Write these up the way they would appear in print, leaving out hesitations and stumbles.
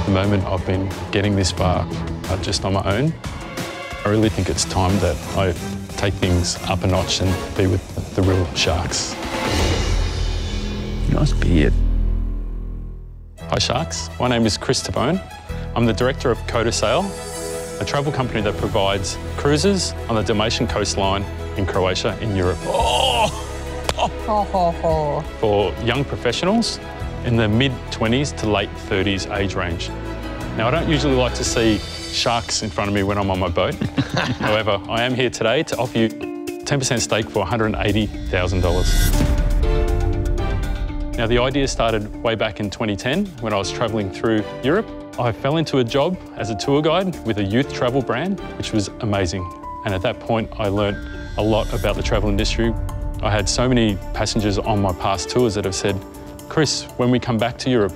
At the moment, I've been getting this far just on my own. I really think it's time that I take things up a notch and be with the real sharks. Nice beard. Hi sharks, my name is Chris Tabone. I'm the director of Koda Sail, a travel company that provides cruises on the Dalmatian coastline in Croatia in Europe. For young professionals in the mid-20s to late-30s age range. Now, I don't usually like to see sharks in front of me when I'm on my boat. However, I am here today to offer you 10% stake for $180,000. Now, the idea started way back in 2010 when I was travelling through Europe. I fell into a job as a tour guide with a youth travel brand, which was amazing. And at that point, I learnt a lot about the travel industry. I had so many passengers on my past tours that have said, "Chris, when we come back to Europe,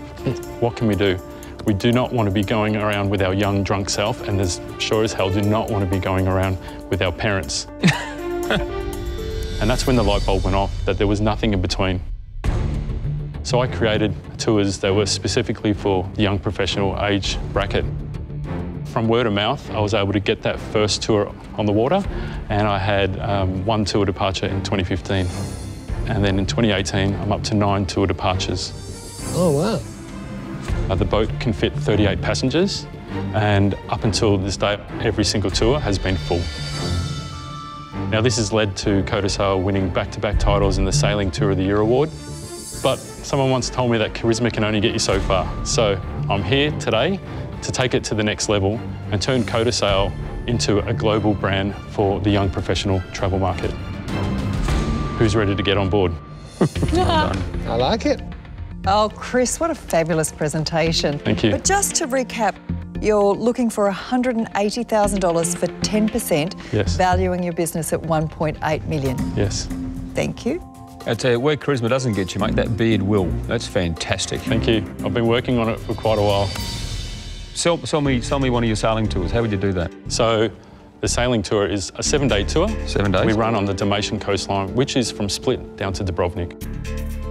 what can we do? We do not want to be going around with our young drunk self, and as sure as hell do not want to be going around with our parents." And that's when the light bulb went off, that there was nothing in between. So I created tours that were specifically for the young professional age bracket. From word of mouth, I was able to get that first tour on the water, and I had one tour departure in 2015. And then in 2018, I'm up to 9 tour departures. Oh, wow. The boat can fit 38 passengers, and up until this day, every single tour has been full. Now, this has led to Koda Sail winning back-to-back titles in the Sailing Tour of the Year award. But someone once told me that charisma can only get you so far. So I'm here today to take it to the next level and turn Koda Sail into a global brand for the young professional travel market. Who's ready to get on board? I like it. Oh, Chris, what a fabulous presentation. Thank you. But just to recap, you're looking for $180,000 for 10%, yes, valuing your business at $1.8 million. Yes. Thank you. I tell you, where charisma doesn't get you, mate, that beard will. That's fantastic. Thank you. I've been working on it for quite a while. Sell me one of your sailing tours. How would you do that? So, the sailing tour is a 7-day tour. 7 days? We run on the Dalmatian coastline, which is from Split down to Dubrovnik.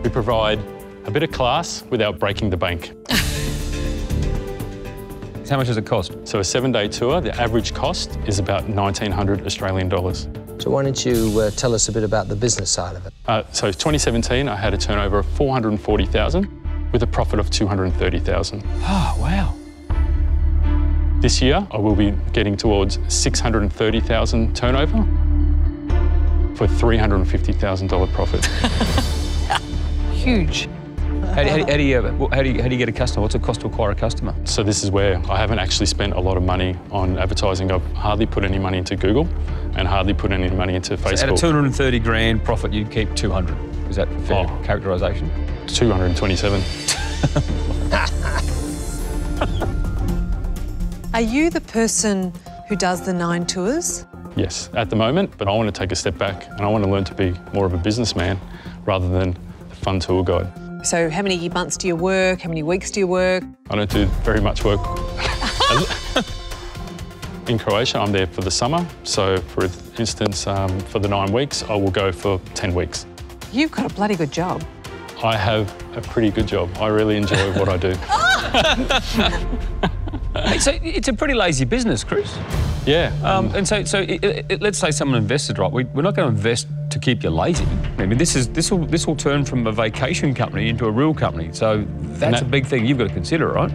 We provide a bit of class without breaking the bank. How much does it cost? So, a 7-day tour, the average cost is about 1,900 Australian dollars. So why don't you tell us a bit about the business side of it? So 2017, I had a turnover of 440,000 with a profit of 230,000. Oh, wow. This year, I will be getting towards 630,000 turnover for $350,000 profit. Huge. How do you get a customer? What's it cost to acquire a customer? So this is where I haven't actually spent a lot of money on advertising. I've hardly put any money into Google and hardly put any money into Facebook. So at a 230 grand profit, you'd keep 200. Is that fair characterisation? 227. Are you the person who does the 9 tours? Yes, at the moment, but I want to take a step back and I want to learn to be more of a businessman rather than the fun tour guide. So how many months do you work? How many weeks do you work? I don't do very much work. In Croatia, I'm there for the summer. So for instance, for the 9 weeks, I will go for 10 weeks. You've got a bloody good job. I have a pretty good job. I really enjoy what I do. Hey, so it's a pretty lazy business, Chris. Yeah. Let's say someone invested, right? We're not going to invest to keep you lazy. I mean, this will turn from a vacation company into a real company. So that's a big thing you've got to consider, right?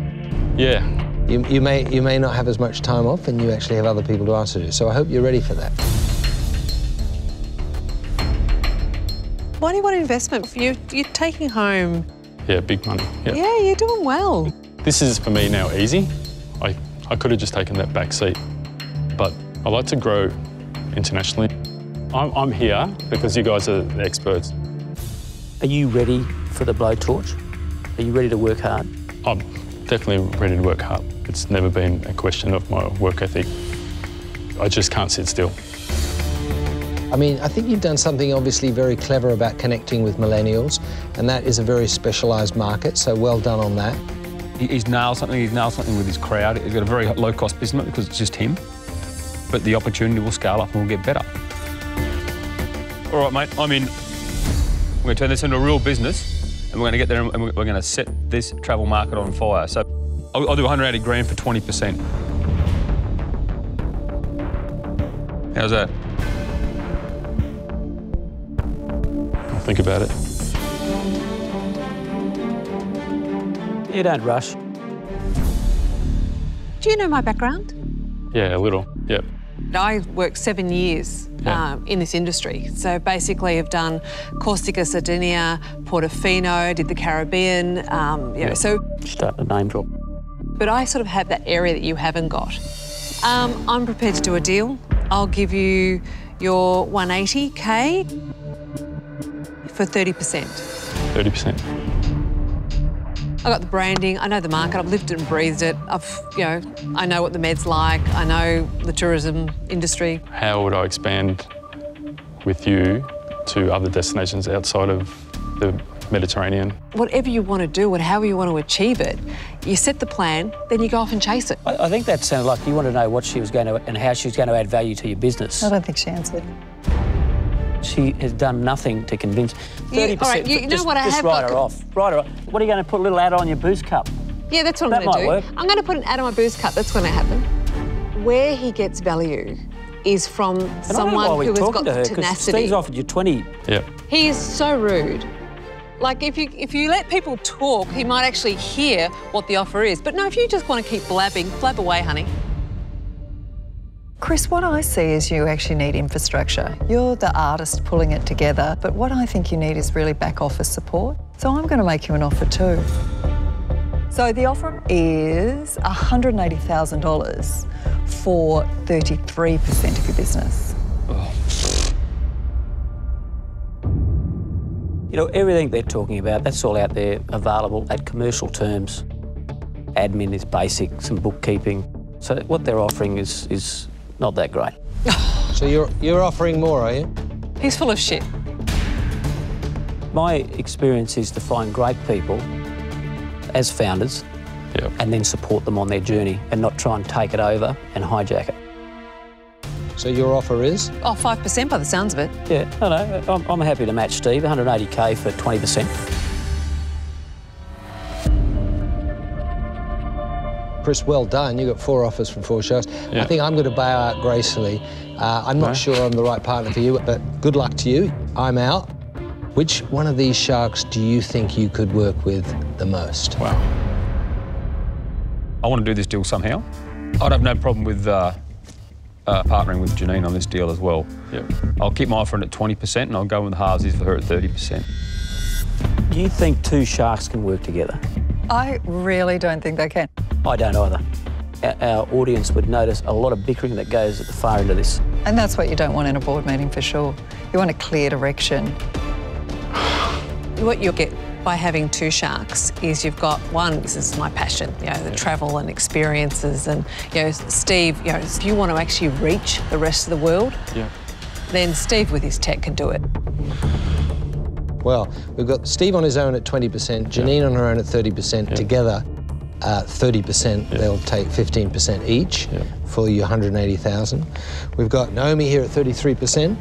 Yeah. You may not have as much time off, and you actually have other people to ask to do. So I hope you're ready for that. Why do you want investment? You're taking home. Yeah, big money. Yep. Yeah, you're doing well. This is for me now easy. I could have just taken that back seat, but I like to grow internationally. I'm here because you guys are the experts. Are you ready for the blowtorch? Are you ready to work hard? I'm definitely ready to work hard. It's never been a question of my work ethic. I just can't sit still. I mean, I think you've done something obviously very clever about connecting with millennials, and that is a very specialised market, so well done on that. He's nailed something with his crowd. He's got a very low-cost business because it's just him. But the opportunity will scale up and will get better. All right, mate, I'm in. We're going to turn this into a real business, and we're going to get there and we're going to set this travel market on fire. So I I'll do 180 grand for 20%. How's that? I'll think about it. You don't rush. Do you know my background? Yeah, a little, yep. I worked 7 years in this industry. So basically I've done Corsica, Sardinia, Portofino, did the Caribbean, you know, so... Start the name drop. But I sort of have that area that you haven't got. I'm prepared to do a deal. I'll give you your 180K for 30%. 30%. I got the branding, I know the market, I've lived it and breathed it. I've, you know, I know what the med's like, I know the tourism industry. How would I expand with you to other destinations outside of the Mediterranean? Whatever you want to do and however you want to achieve it, you set the plan, then you go off and chase it. I think that sounded like you want to know what she was going to and how she was going to add value to your business. I don't think she answered. She has done nothing to convince. 30%. All right, you know what I have got? Just write her off. Write her off. What are you going to put a little ad on your booze cup? Yeah, that's what I'm going to do. That might work. I'm going to put an ad on my booze cup. That's going to happen. Where he gets value is from someone who has got the tenacity. Steve's offered you 20. Yeah. He is so rude. Like if you let people talk, he might actually hear what the offer is. But no, if you just want to keep blabbing, blab away, honey. Chris, what I see is you actually need infrastructure. You're the artist pulling it together, but what I think you need is really back office support. So I'm going to make you an offer too. So the offer is $180,000 for 33% of your business. Oh. You know, everything they're talking about, that's all out there available at commercial terms. Admin is basic, some bookkeeping. So what they're offering is not that great. So you're offering more, are you? He's full of shit. My experience is to find great people as founders and then support them on their journey and not try and take it over and hijack it. So your offer is? Oh, 5% by the sounds of it. Yeah, no, no, I'm happy to match Steve, 180K for 20%. Chris, well done. You got 4 offers from 4 shows. Yeah. I think I'm going to bow out gracefully. I'm not sure I'm the right partner for you, but good luck to you. I'm out. Which one of these sharks do you think you could work with the most? Wow. I want to do this deal somehow. I'd have no problem with... partnering with Janine on this deal as well. Yep. I'll keep my offering at 20% and I'll go with the halvesies for her at 30%. Do you think 2 sharks can work together? I really don't think they can. I don't either. Our audience would notice a lot of bickering that goes at the far end of this. And that's what you don't want in a board meeting for sure. You want a clear direction. What you'll get by having 2 sharks is you've got one, this is my passion, you know, the travel and experiences and, you know, Steve, you know, if you want to actually reach the rest of the world, then Steve with his tech can do it. Well, we've got Steve on his own at 20%, Janine on her own at 30%, together 30%, they'll take 15% each for your 180,000. We've got Naomi here at 33%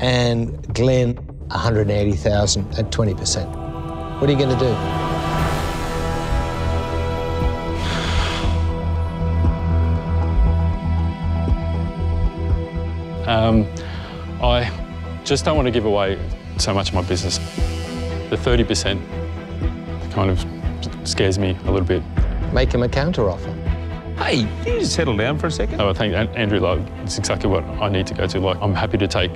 and Glenn 180,000 at 20%. What are you going to do? I just don't want to give away so much of my business. The 30% kind of scares me a little bit. Make him a counter offer. Hey, can you just settle down for a second? Oh, I think Andrew, like, it's exactly what I need to go to. Like, I'm happy to take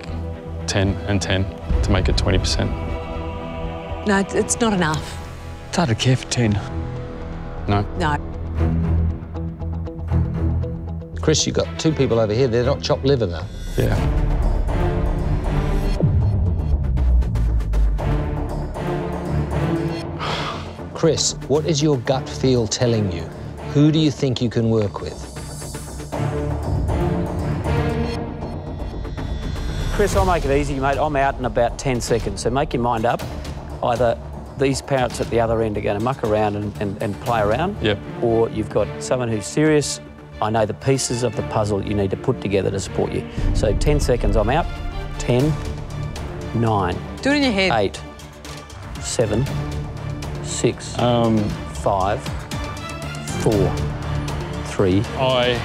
10 and 10 to make it 20%. No, it's not enough. It's hard to care for 10. No. No. Chris, you've got 2 people over here. They're not chopped liver, though. Yeah. Chris, what is your gut feel telling you? Who do you think you can work with? Chris, I'll make it easy, mate. I'm out in about 10 seconds, so make your mind up. Either these parrots at the other end are going to muck around and play around, or you've got someone who's serious. I know the pieces of the puzzle you need to put together to support you. So 10 seconds, I'm out. 10, 9. Do it in your head. 8, 7, 6, 5, 4, 3, 2, 1.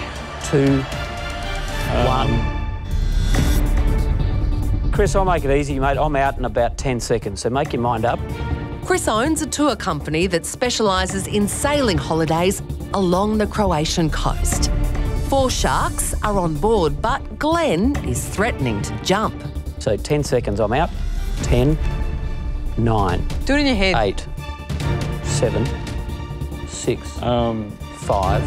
Chris, I'll make it easy, mate. I'm out in about 10 seconds, so make your mind up. Chris owns a tour company that specialises in sailing holidays along the Croatian coast. 4 sharks are on board, but Glenn is threatening to jump. So 10 seconds, I'm out. 10, 9. Do it in your head. 8, 7, 6, 5, 4,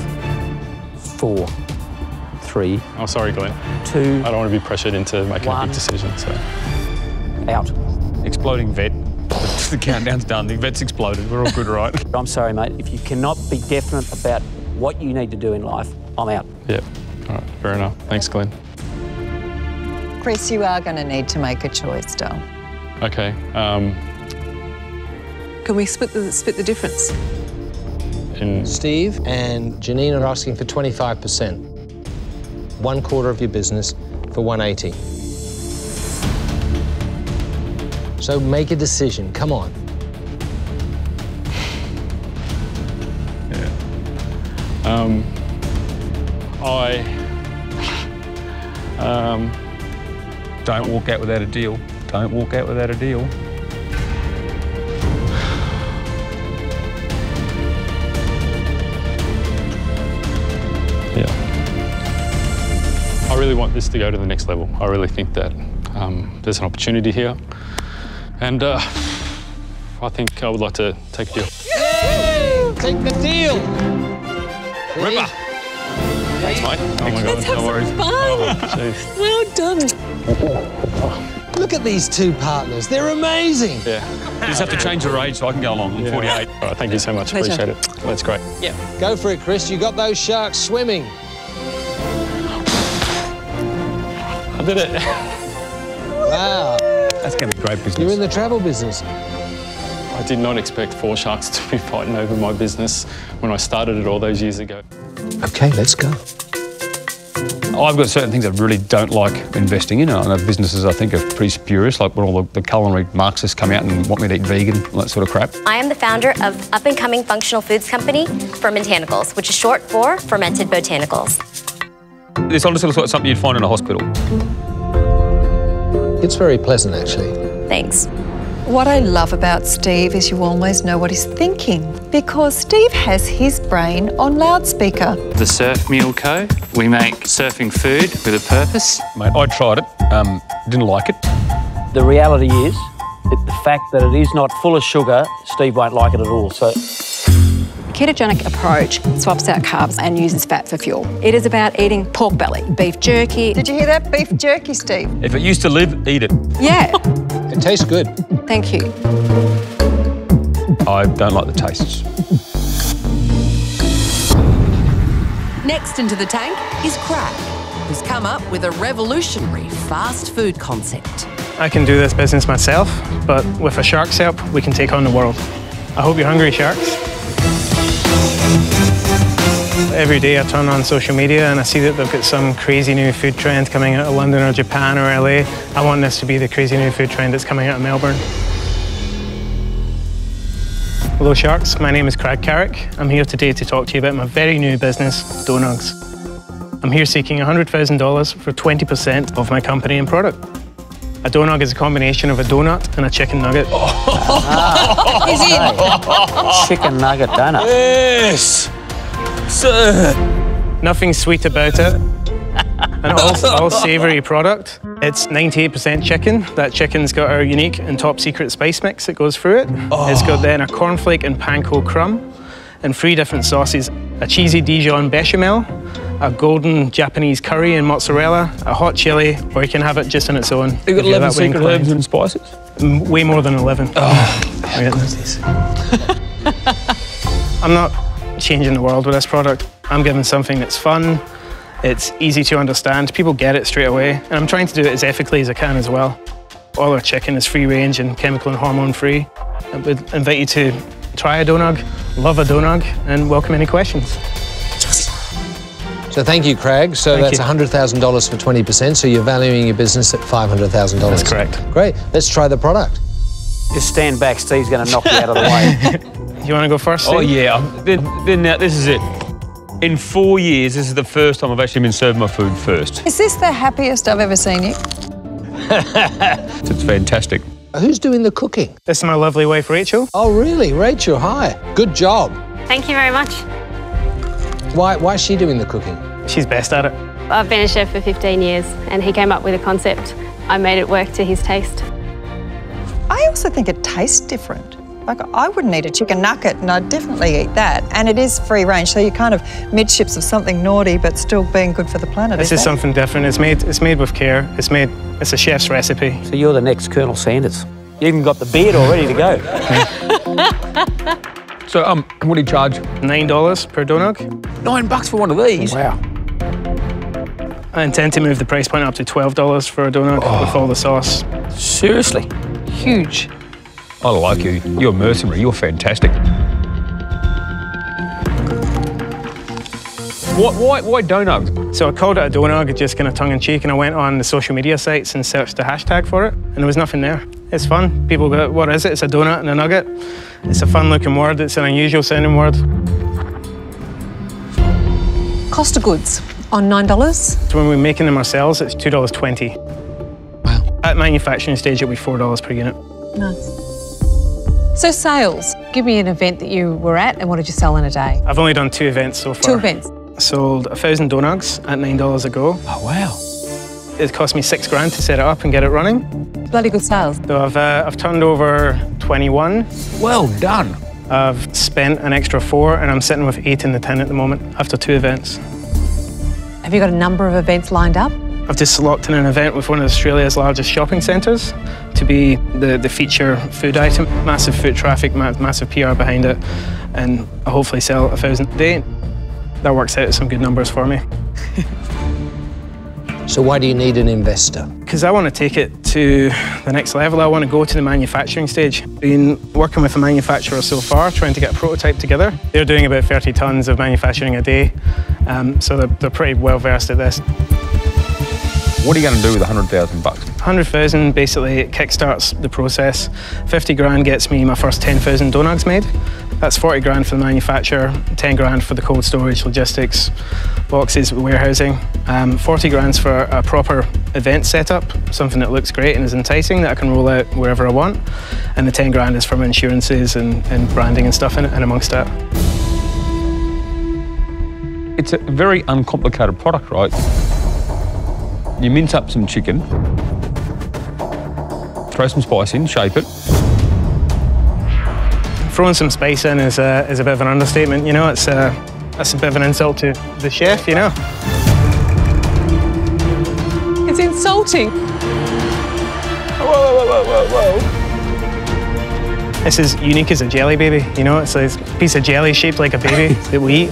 3. Oh, sorry, Glenn. 2. I don't want to be pressured into making a big decision, so. Out. Exploding vet. The countdown's done. The vet's exploded. We're all good, right? I'm sorry, mate. If you cannot be definite about what you need to do in life, I'm out. Yeah. All right. Fair enough. Thanks, Glenn. Chris, you are going to need to make a choice, darling. Okay. Can we split the difference? In... Steve and Janine are asking for 25%. 1/4 of your business for 180. So make a decision, come on. Yeah. Don't walk out without a deal. Don't walk out without a deal. Yeah. I really want this to go to the next level. I really think that there's an opportunity here. And I think I would like to take a deal. Yay! Take the deal! Ripper! Thanks, mate. Oh my God, let's have no worries. Some fun. Oh, well done. Look at these two partners, they're amazing. Yeah. You just have to change your age so I can go along. I'm 48. All right, thank you so much. Pleasure. Appreciate it. Well, that's great. Yeah. Go for it, Chris. You got those sharks swimming. I did it. Wow. That's going to be great business. You're in the travel business. I did not expect 4 sharks to be fighting over my business when I started it all those years ago. Okay, let's go. I've got certain things I really don't like investing in. I know businesses I think are pretty spurious, like when all the culinary Marxists come out and want me to eat vegan and that sort of crap. I am the founder of up-and-coming functional foods company, Fermentanicals, which is short for fermented botanicals. This honestly looks like something you'd find in a hospital. It's very pleasant, actually. Thanks. What I love about Steve is you always know what he's thinking because Steve has his brain on loudspeaker. The Surf Meal Co. We make surfing food with a purpose. Mate, I tried it, didn't like it. The reality is that the fact that it is not full of sugar, Steve won't like it at all, so... Ketogenic approach swaps out carbs and uses fat for fuel. It is about eating pork belly, beef jerky. Did you hear that? Beef jerky, Steve. If it used to live, eat it. Yeah. It tastes good. Thank you. I don't like the tastes. Next into the tank is Craig, who's come up with a revolutionary fast food concept. I can do this business myself, but with a shark's help, we can take on the world. I hope you're hungry, sharks. Every day I turn on social media and I see that they've got some crazy new food trend coming out of London or Japan or LA. I want this to be the crazy new food trend that's coming out of Melbourne. Hello sharks, my name is Craig Carrick. I'm here today to talk to you about my very new business, Donugs. I'm here seeking $100,000 for 20% of my company and product. A donug is a combination of a donut and a chicken nugget. Oh. Is it? Chicken nugget donut. Yes, sir. Nothing sweet about it. An all savoury product. It's 98% chicken. That chicken's got our unique and top secret spice mix that goes through it. Oh. It's got then a cornflake and panko crumb and 3 different sauces. A cheesy Dijon bechamel, a golden Japanese curry and mozzarella, a hot chilli, or you can have it just on its own. You've got 11 secret herbs and spices? Way more than 11. Oh, how good is this? I'm not changing the world with this product. I'm giving something that's fun, it's easy to understand, people get it straight away, and I'm trying to do it as ethically as I can as well. All our chicken is free range and chemical and hormone free. I would invite you to try a donug, love a donug, and welcome any questions. So thank you, Craig. So that's $100,000 for 20%, so you're valuing your business at $500,000. That's correct. Great. Let's try the product. Just stand back. Steve's going to knock you out of the way. You want to go first? Steve? Oh, yeah. This is it. In 4 years, this is the first time I've actually been served my food first. Is this the happiest I've ever seen you? It's fantastic. Who's doing the cooking? This is my lovely wife, Rachel. Oh, really? Rachel, hi. Good job. Thank you very much. Why is she doing the cooking? She's best at it. I've been a chef for 15 years, and he came up with a concept. I made it work to his taste. I also think it tastes different. Like, I wouldn't eat a chicken nugget, and I'd definitely eat that. And it is free range, so you're kind of midships of something naughty, but still being good for the planet. This is something different. It's made with care. It's a chef's recipe. So you're the next Colonel Sanders. You even got the beard all ready to go. So, what do you charge? $9 per donut. $9 for one of these? Wow. I intend to move the price point up to $12 for a donut with all the sauce. Seriously? Huge. I like you. You're a mercenary. You're fantastic. Why Donugs? So I called it a donug, just kind of tongue-in-cheek, and I went on the social media sites and searched the hashtag for it, and there was nothing there. It's fun. People go, what is it? It's a donut and a nugget. It's a fun-looking word. It's an unusual-sounding word. Cost of goods on $9? So when we're making them ourselves, it's $2.20. Wow. At manufacturing stage, it'll be $4 per unit. Nice. So sales, give me an event that you were at and what did you sell in a day? I've only done 2 events so far. 2 events? I sold 1,000 donuts at $9 a go. Oh, wow. It cost me $6,000 to set it up and get it running. Bloody good sales. So I've turned over 21. Well done. I've spent an extra 4 and I'm sitting with 8 in the tin at the moment after 2 events. Have you got a number of events lined up? I've just locked in an event with one of Australia's largest shopping centres to be the feature food item. Massive foot traffic, massive PR behind it, and I'll hopefully sell 1,000 a day. That works out some good numbers for me. So why do you need an investor? Because I want to take it to the next level. I want to go to the manufacturing stage. Been working with a manufacturer so far, trying to get a prototype together. They're doing about 30 tonnes of manufacturing a day, so they're pretty well versed at this. What are you going to do with $100,000? $100,000 basically kickstarts the process. $50,000 gets me my first 10,000 donuts made. That's $40,000 for the manufacturer, $10,000 for the cold storage, logistics, boxes, warehousing. $40,000's for a proper event setup, something that looks great and is enticing that I can roll out wherever I want. And the $10,000 is from insurances and branding and stuff in it, and amongst that. It's a very uncomplicated product, right? You mince up some chicken, throw some spice in, shape it. Throwing some spice in is a bit of an understatement, you know. That's a bit of an insult to the chef, you know. It's insulting. Whoa, whoa, whoa, whoa, whoa. This is unique as a jelly baby, you know. It's a piece of jelly shaped like a baby that we eat.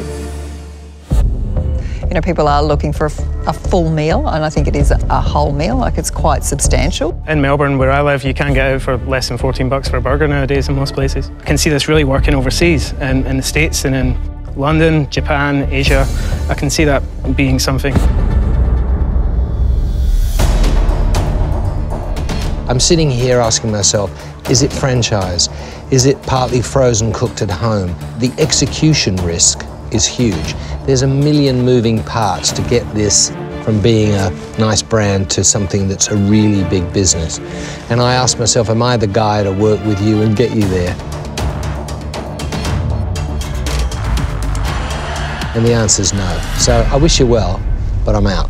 You know, people are looking for a full meal, and I think it is a whole meal. Like, it's quite substantial. In Melbourne, where I live, you can get out for less than $14 for a burger nowadays in most places. I can see this really working overseas, in the States and in London, Japan, Asia. I can see that being something. I'm sitting here asking myself, is it franchise? Is it partly frozen cooked at home? The execution risk is huge. There's a million moving parts to get this from being a nice brand to something that's a really big business. And I asked myself, am I the guy to work with you and get you there? And the answer's no. So I wish you well, but I'm out.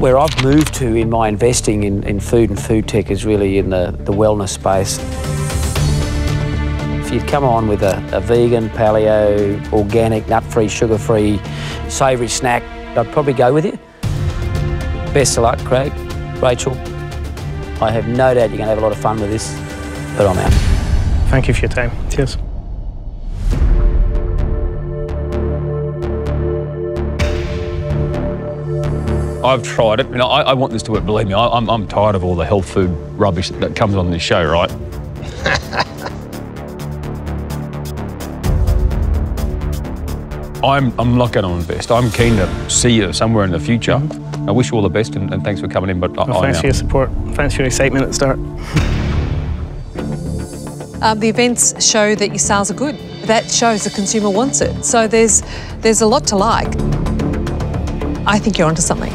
Where I've moved to in my investing in food and food tech is really in the wellness space. You'd come on with a vegan, paleo, organic, nut-free, sugar-free, savoury snack, I'd probably go with you. Best of luck, Craig, Rachel. I have no doubt you're going to have a lot of fun with this, but I'm out. Thank you for your time. Cheers. I've tried it, and I want this to work, believe me. I'm tired of all the health food rubbish that comes on this show, right? I'm not going to invest. I'm keen to see you somewhere in the future. I wish you all the best and thanks for coming in. But thanks for your support. Thanks for your excitement at the start. the events show that your sales are good. That shows the consumer wants it. So there's a lot to like. I think you're onto something.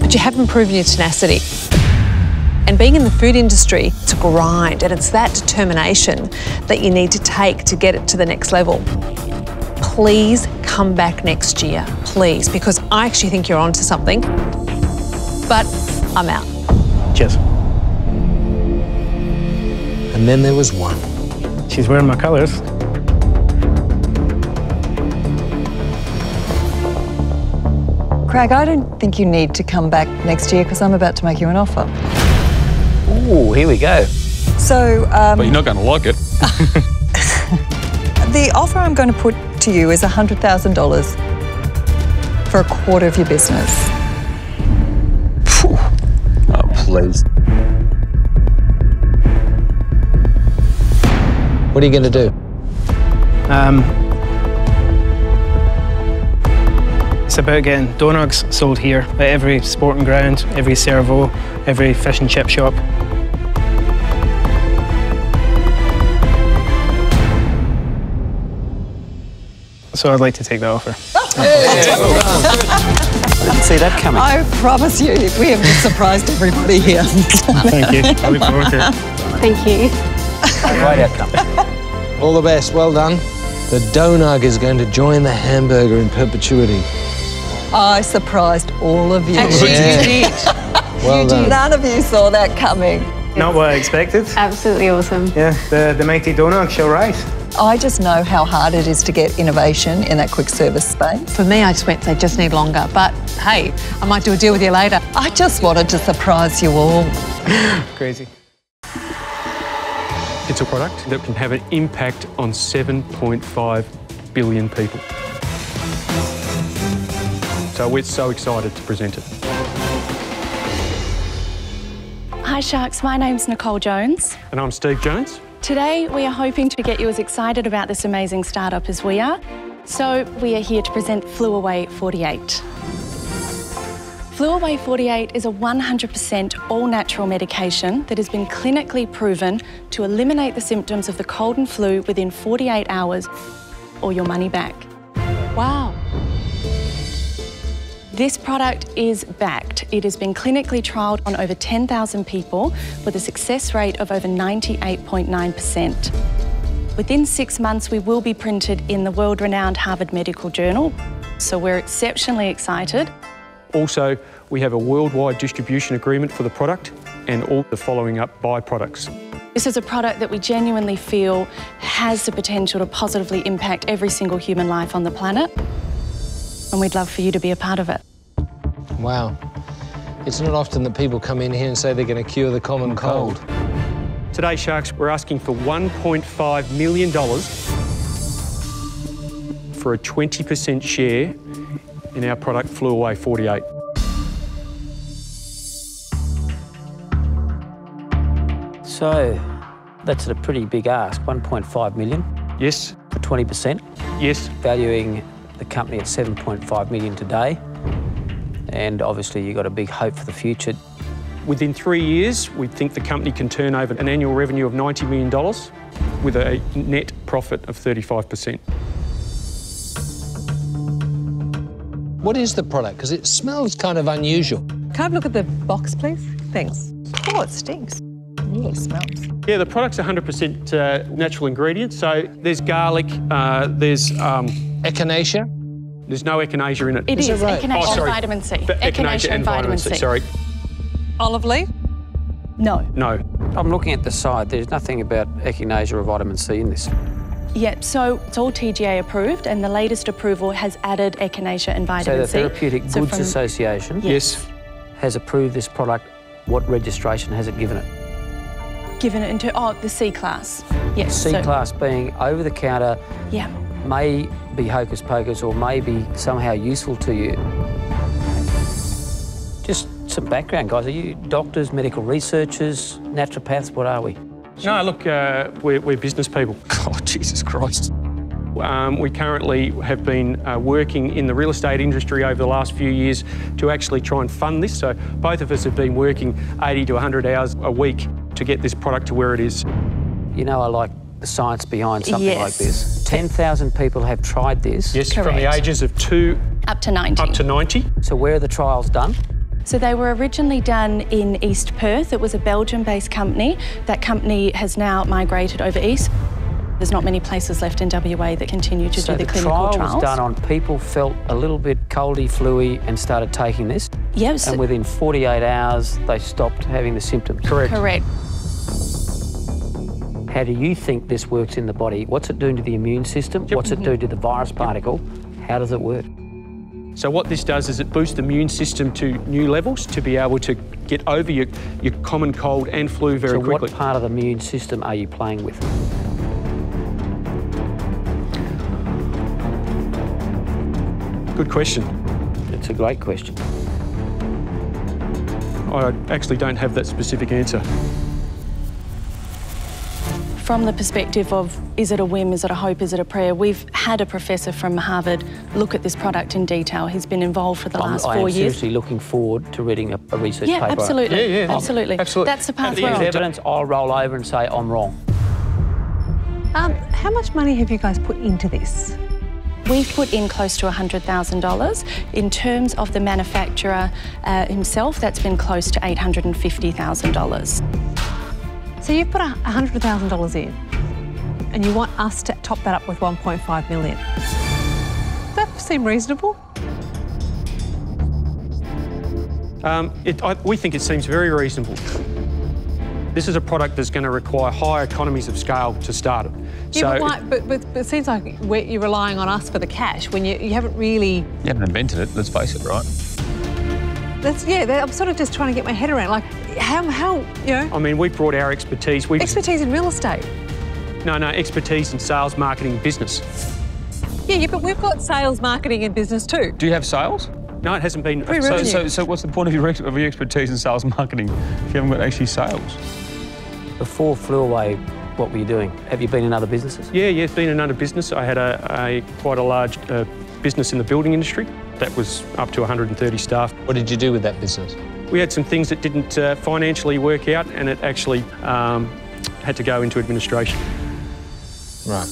But you haven't proven your tenacity. And being in the food industry, it's a grind, and it's that determination that you need to take to get it to the next level. Please come back next year, please, because I actually think you're onto something. But I'm out. Cheers. And then there was one. She's wearing my colours. Craig, I don't think you need to come back next year because I'm about to make you an offer. Ooh, here we go. So, but you're not going to like it. The offer I'm going to put to you is $100,000 for a quarter of your business. Oh, please. What are you going to do? It's about getting Donugs sold here at every sporting ground, every servo, every fish and chip shop. So I'd like to take that offer. I didn't see that coming. I promise you, we have surprised everybody here. Thank you. I look forward to it. Thank you. Right outcome. All the best. Well done. The donug is going to join the hamburger in perpetuity. I surprised all of you. Actually, you did. Well done. None of you saw that coming. Not what I expected. Absolutely awesome. Yeah, the mighty donut shall rise. I just know how hard it is to get innovation in that quick service space. For me, I just went, they just need longer. But hey, I might do a deal with you later. I just wanted to surprise you all. Crazy. It's a product that can have an impact on 7.5 billion people. So we're so excited to present it. Hi Sharks, my name's Nicole Jones. And I'm Steve Jones. Today we are hoping to get you as excited about this amazing startup as we are. So we are here to present FluAway 48. FluAway 48 is a 100% all-natural medication that has been clinically proven to eliminate the symptoms of the cold and flu within 48 hours or your money back. Wow. This product is backed. It has been clinically trialled on over 10,000 people with a success rate of over 98.9%. Within 6 months, we will be printed in the world-renowned Harvard Medical Journal, so we're exceptionally excited. Also, we have a worldwide distribution agreement for the product and all the following up by-products. This is a product that we genuinely feel has the potential to positively impact every single human life on the planet, and we'd love for you to be a part of it. Wow. It's not often that people come in here and say they're going to cure the common cold. Today, Sharks, we're asking for $1.5 million for a 20% share in our product FluAway 48. So, that's a pretty big ask, 1.5 million? Yes. For 20%? Yes. Valuing the company at 7.5 million today, and obviously you've got a big hope for the future. Within 3 years, we think the company can turn over an annual revenue of $90 million with a net profit of 35%. What is the product? Because it smells kind of unusual. Can I have a look at the box, please? Thanks. Oh, it stinks. It really smells. Yeah, the product's 100% natural ingredients. So there's garlic, there's... echinacea? There's no echinacea in it. It is right? Echinacea, oh, sorry. And vitamin C. Echinacea and vitamin C, sorry. Olive leaf? No. No. I'm looking at the side. There's nothing about echinacea or vitamin C in this. Yep, so it's all TGA approved, and the latest approval has added echinacea and vitamin C. So the Therapeutic Goods Association has approved this product. What registration has it given it? Given it into, the C class. Yes. C class being over the counter, may be hocus pocus or may be somehow useful to you. Just some background, guys. Are you doctors, medical researchers, naturopaths? What are we? No, look, we're business people. Oh, Jesus Christ. We currently have been working in the real estate industry over the last few years to actually try and fund this. So both of us have been working 80 to 100 hours a week to get this product to where it is. You know, I like the science behind something like this. 10,000 people have tried this. Yes, correct. From the ages of 2 up to 90. Up to 90. So where are the trials done? So they were originally done in East Perth. It was a Belgium-based company. That company has now migrated over east. There's not many places left in WA that continue to do the clinical trials. So the trial was done on people felt a little bit coldy, fluey, and started taking this? Yes. And within 48 hours, they stopped having the symptoms? Correct. Correct. How do you think this works in the body? What's it doing to the immune system? Yep. What's it doing to the virus particle? Yep. How does it work? So what this does is it boosts the immune system to new levels to be able to get over your common cold and flu very quickly. So what part of the immune system are you playing with? Good question. It's a great question. I actually don't have that specific answer. From the perspective of, is it a whim, is it a hope, is it a prayer? We've had a professor from Harvard look at this product in detail. He's been involved for the last 4 years. I am seriously looking forward to reading a research paper. Absolutely. Yeah, absolutely. That's the path where evidence, I'll roll over and say I'm wrong. How much money have you guys put into this? We've put in close to $100,000. In terms of the manufacturer himself, that's been close to $850,000. So you've put $100,000 in, and you want us to top that up with $1.5 million. Does that seem reasonable? We think it seems very reasonable. This is a product that's going to require high economies of scale to start it. Yeah, so but it seems like you're relying on us for the cash when you haven't really... You haven't invented it, let's face it, right? Yeah, I'm sort of just trying to get my head around, like, how you know... I mean, we've brought our expertise... Expertise in real estate? No, expertise in sales, marketing, business. Yeah, but we've got sales, marketing and business too. Do you have sales? No, it hasn't been... So what's the point of your expertise in sales and marketing if you haven't got actually sales? Before FluAway, what were you doing? Have you been in other businesses? Yeah, been in other business. I had quite a large business in the building industry. That was up to 130 staff. What did you do with that business? We had some things that didn't financially work out, and it actually had to go into administration. Right.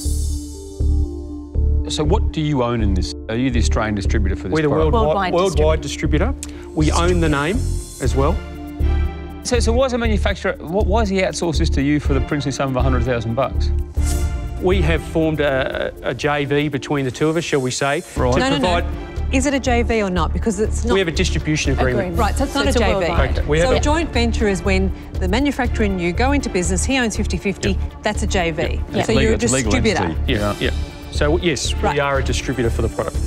So what do you own in this? Are you the Australian distributor for this product? We're the worldwide distributor. We own the name as well. So why is a manufacturer, why has he outsourced this to you for the princely sum of $100,000? We have formed a JV between the two of us, shall we say. Right. No. Is it a JV or not? Because it's not... We have a distribution agreement. Right, so it's not a JV. Okay. So a joint venture is when the manufacturer and you go into business, he owns 50-50, that's a JV. Yep. Yep. So you're a distributor. Yeah. So yes, we are a distributor for the product.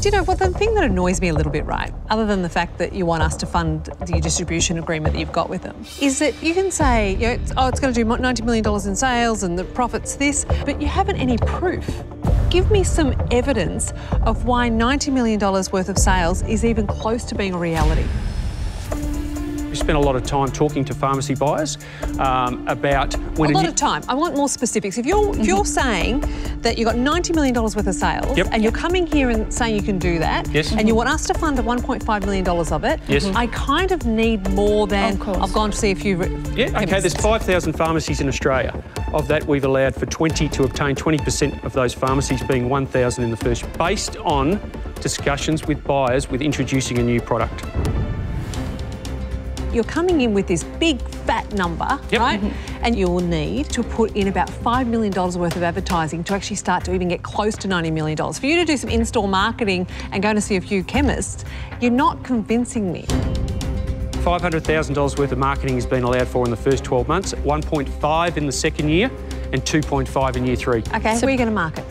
Do you know what, the thing that annoys me a little bit, right, other than the fact that you want us to fund the distribution agreement that you've got with them, is that you can say, you know, oh, it's going to do $90 million in sales and the profit's this, but you haven't any proof. Give me some evidence of why $90 million worth of sales is even close to being a reality. We spent a lot of time talking to pharmacy buyers about... I want more specifics. If you're saying that you've got $90 million worth of sales and you're coming here and saying you can do that and you want us to fund $1.5 million of it, I kind of need more than... I've gone to see a few... Okay, there's 5,000 pharmacies in Australia. Of that, we've allowed for 20 to obtain 20% of those pharmacies, being 1,000 in the first, based on discussions with buyers with introducing a new product. You're coming in with this big, fat number, right? And you'll need to put in about $5 million worth of advertising to actually start to even get close to $90 million. For you to do some in-store marketing and go to see a few chemists, you're not convincing me. $500,000 worth of marketing has been allowed for in the first 12 months, 1.5 in the second year, and 2.5 in year 3. Okay, so where are you going to market?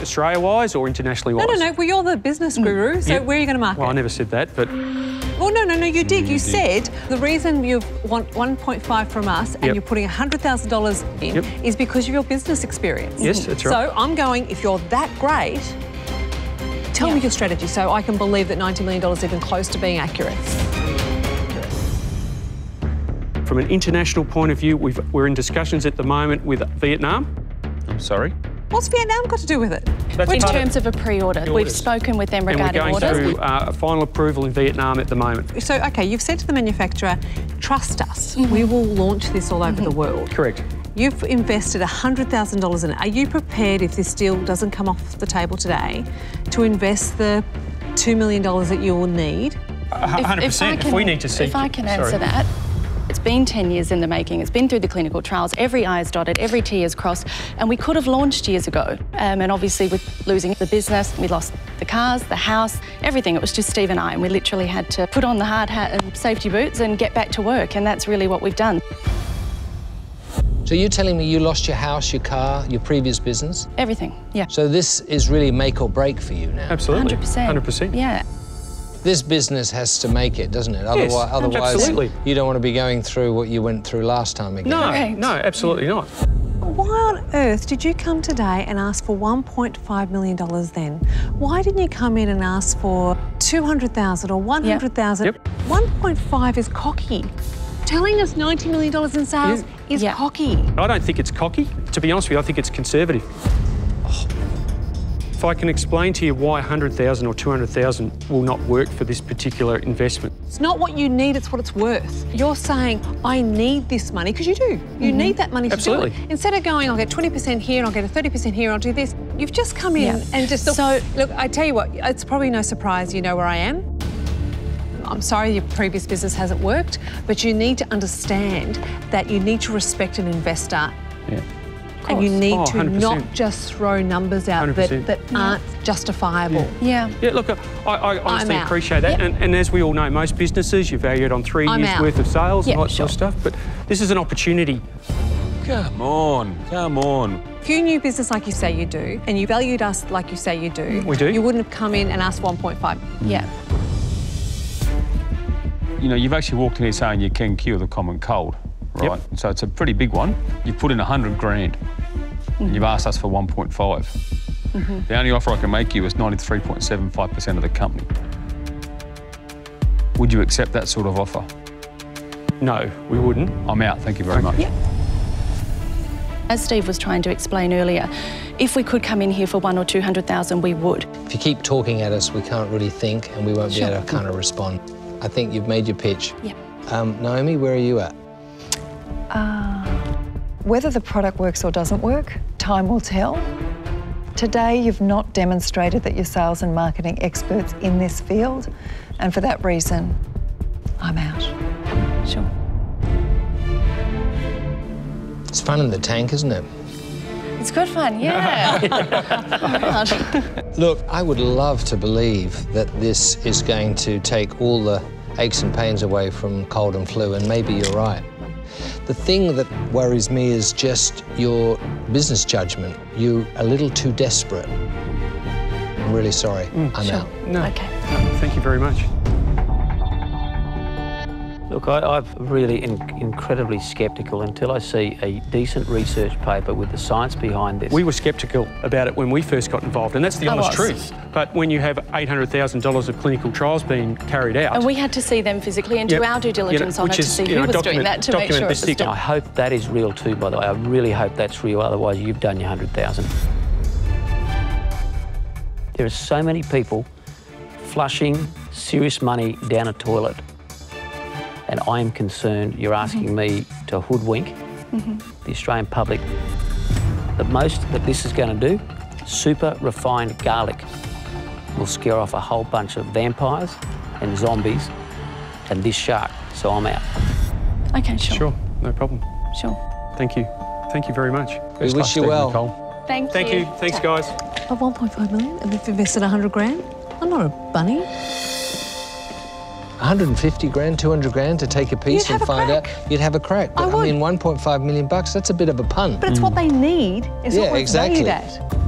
Australia-wise or internationally-wise? No, well, you're the business guru, so where are you going to market? Well, I never said that, but... Well, no, you did. You said the reason you want 1.5 from us and you're putting $100,000 in is because of your business experience. Yes, that's right. So I'm going, if you're that great, tell me your strategy so I can believe that $90 million is even close to being accurate. From an international point of view, we're in discussions at the moment with Vietnam. I'm sorry? What's Vietnam got to do with it? That's in terms of a pre-order. We've spoken with them regarding orders. And we're going through final approval in Vietnam at the moment. So, OK, you've said to the manufacturer, trust us, we will launch this all over the world. Correct. You've invested $100,000 in it. Are you prepared, if this deal doesn't come off the table today, to invest the $2 million that you'll need? 100%, if we need to see... If I can answer that. It's been 10 years in the making. It's been through the clinical trials. Every I is dotted, every T is crossed, and we could have launched years ago. And obviously with losing the business, we lost the cars, the house, everything. It was just Steve and I, and we literally had to put on the hard hat and safety boots and get back to work, and that's really what we've done. So you're telling me you lost your house, your car, your previous business? Everything, yeah. So this is really make or break for you now? Absolutely. 100%. 100%. Yeah. This business has to make it, doesn't it? Yes, otherwise you don't want to be going through what you went through last time again. No, right. No, absolutely not. Why on earth did you come today and ask for $1.5 million then? Why didn't you come in and ask for $200,000 or $100,000? Yep. 1.5 is cocky. Telling us $90 million in sales is cocky. I don't think it's cocky. To be honest with you, I think it's conservative. If I can explain to you why 100,000 or 200,000 will not work for this particular investment. It's not what you need, it's what it's worth. You're saying, I need this money, because you do. You need that money to do it. Instead of going, I'll get 20% here, and I'll get a 30% here, I'll do this. You've just come in and just... Look, I tell you what, it's probably no surprise you know where I am. I'm sorry your previous business hasn't worked, but you need to understand that you need to respect an investor. Yeah. And you need to not just throw numbers out that aren't justifiable. Yeah. Yeah, look, I honestly appreciate that. Yep. And as we all know, most businesses, you value it on 3 years worth of sales and all that sort of stuff. But this is an opportunity. Come on, come on. If you knew business like you say you do, and you valued us like you say you do, you wouldn't have come in and asked 1.5. Yeah. You know, you've actually walked in here saying you can cure the common cold. Right, so it's a pretty big one. You've put in 100 grand and you've asked us for 1.5. The only offer I can make you is 93.75% of the company. Would you accept that sort of offer? No, we wouldn't. I'm out, thank you very much. Yeah. As Steve was trying to explain earlier, if we could come in here for 100,000 or 200,000, we would. If you keep talking at us, we can't really think and we won't be able to kind of respond. I think you've made your pitch. Yeah. Naomi, where are you at? Whether the product works or doesn't work, time will tell. Today, you've not demonstrated that you're sales and marketing experts in this field, and for that reason, I'm out. Sure. It's fun in the tank, isn't it? It's good fun, yeah. Look, I would love to believe that this is going to take all the aches and pains away from cold and flu, and maybe you're right. The thing that worries me is just your business judgment. You're a little too desperate. I'm really sorry. I'm out. No. Okay. No, thank you very much. Look, I'm really incredibly sceptical until I see a decent research paper with the science behind this. We were sceptical about it when we first got involved, and that's the honest truth. But when you have $800,000 of clinical trials being carried out... And we had to see them physically and do our due diligence on it to see who was doing that to make sure it was done. I hope that is real too, by the way. I really hope that's real, otherwise you've done your 100,000. There are so many people flushing serious money down a toilet. And I am concerned you're asking me to hoodwink the Australian public. The most that this is going to do, super refined garlic will scare off a whole bunch of vampires and zombies and this shark, so I'm out. Okay, sure. Sure, no problem. Sure. Thank you. Thank you very much. We wish you well. Nicole. Thank you. Thanks, guys. Of 1.5 million and we've invested 100 grand? I'm not a bunny. 150 grand, 200 grand to take a piece and find out. You'd have a crack. I mean, $1.5 million bucks, that's a bit of a pun. But it's what they need. It's what we valued at.